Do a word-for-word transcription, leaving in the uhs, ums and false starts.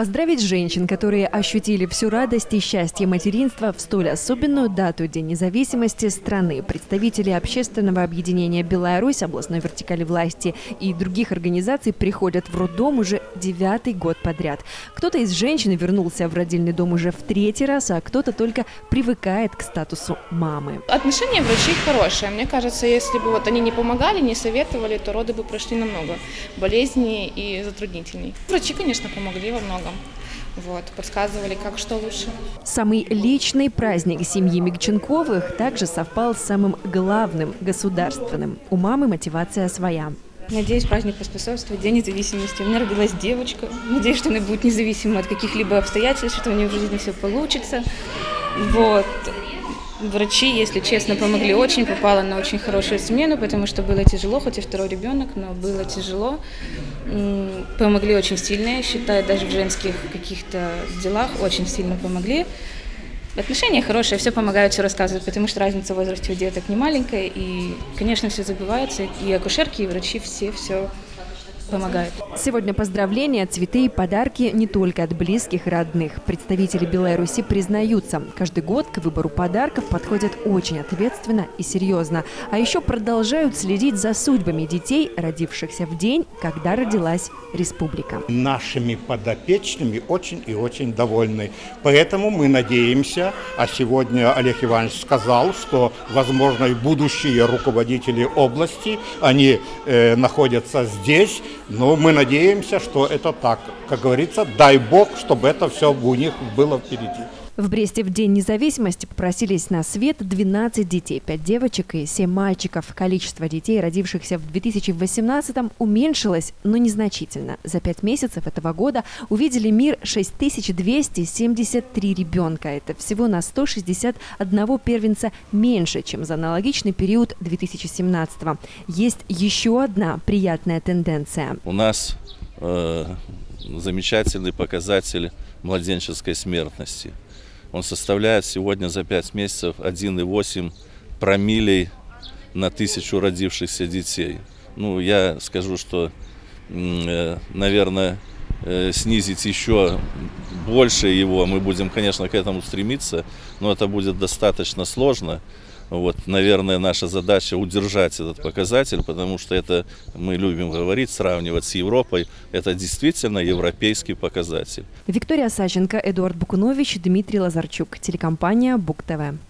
Поздравить женщин, которые ощутили всю радость и счастье материнства в столь особенную дату — День независимости страны. Представители общественного объединения «Белая Русь», областной вертикали власти и других организаций приходят в роддом уже девятый год подряд. Кто-то из женщин вернулся в родильный дом уже в третий раз, а кто-то только привыкает к статусу мамы. Отношение врачей хорошее. Мне кажется, если бы вот они не помогали, не советовали, то роды бы прошли намного болезней и затруднительней. Врачи, конечно, помогли во многом. Вот, подсказывали, как что лучше. Самый личный праздник семьи Мигченковых также совпал с самым главным – государственным. У мамы мотивация своя. Надеюсь, праздник поспособствует День независимости. У меня родилась девочка. Надеюсь, что она будет независима от каких-либо обстоятельств, что у нее в жизни все получится. Вот. Врачи, если честно, помогли очень. Попала на очень хорошую смену, потому что было тяжело, хоть и второй ребенок, но было тяжело. Помогли очень сильно, я считаю, даже в женских каких-то делах очень сильно помогли. Отношения хорошие, все помогают, все рассказывают, потому что разница в возрасте у деток не маленькая. И, конечно, все забывается. И акушерки, и врачи, все, все помогают. Сегодня поздравления, цветы и подарки не только от близких и родных. Представители Белой Руси признаются, каждый год к выбору подарков подходят очень ответственно и серьезно. А еще продолжают следить за судьбами детей, родившихся в день, когда родилась республика. Нашими подопечными очень и очень довольны. Поэтому мы надеемся, а сегодня Олег Иванович сказал, что, возможно, и будущие руководители области, они э, находятся здесь. Но мы надеемся, что это так. Как говорится, дай Бог, чтобы это все у них было впереди. В Бресте в День независимости попросились на свет двенадцать детей, пять девочек и семь мальчиков. Количество детей, родившихся в две тысячи восемнадцатом, уменьшилось, но незначительно. За пять месяцев этого года увидели мир шесть тысяч двести семьдесят три ребенка. Это всего на сто шестьдесят одного первенца меньше, чем за аналогичный период две тысячи семнадцатого. Есть еще одна приятная тенденция. У нас э, замечательный показатель младенческой смертности. Он составляет сегодня за пять месяцев один и восемь промиллей на тысячу родившихся детей. Ну, я скажу, что, наверное, снизить еще больше его мы будем, конечно, к этому стремиться, но это будет достаточно сложно. Вот, наверное, наша задача удержать этот показатель, потому что это, мы любим говорить, сравнивать с Европой, это действительно европейский показатель. Виктория Саченко, Эдуард Букунович, Дмитрий Лазарчук, телекомпания Буг-ТВ.